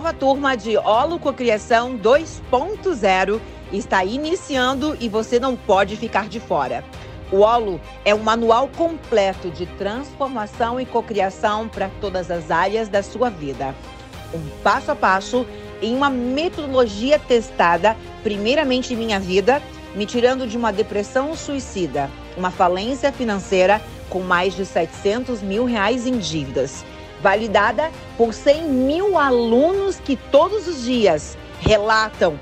nova turma de Holo Cocriação 2.0 está iniciando e você não pode ficar de fora. O Holo é um manual completo de transformação e cocriação para todas as áreas da sua vida. Um passo a passo em uma metodologia testada, primeiramente em minha vida, me tirando de uma depressão suicida, uma falência financeira com mais de R$700 mil em dívidas. Validada por 100 mil alunos que todos os dias relatam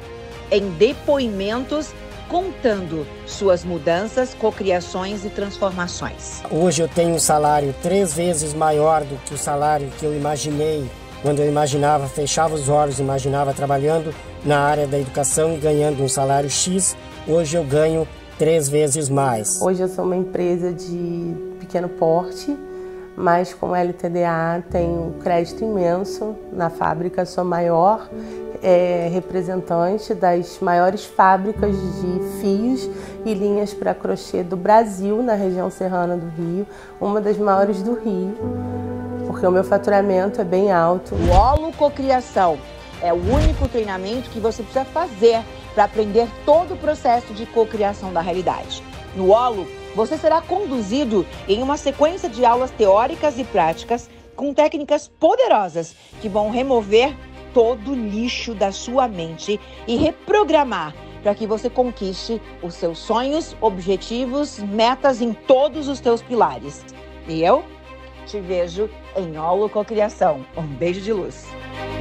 em depoimentos, contando suas mudanças, cocriações e transformações. Hoje eu tenho um salário 3 vezes maior do que o salário que eu imaginei quando eu imaginava, fechava os olhos, imaginava trabalhando na área da educação e ganhando um salário X. Hoje eu ganho 3 vezes mais. Hoje eu sou uma empresa de pequeno porte, mas com LTDA tenho crédito imenso na fábrica, sou a maior representante das maiores fábricas de fios e linhas para crochê do Brasil, na região serrana do Rio, uma das maiores do Rio, porque o meu faturamento é bem alto. O Holo Cocriação é o único treinamento que você precisa fazer para aprender todo o processo de cocriação da realidade. No Holo, você será conduzido em uma sequência de aulas teóricas e práticas com técnicas poderosas que vão remover todo o lixo da sua mente e reprogramar para que você conquiste os seus sonhos, objetivos, metas em todos os seus pilares. E eu te vejo em Holo Cocriação. Um beijo de luz.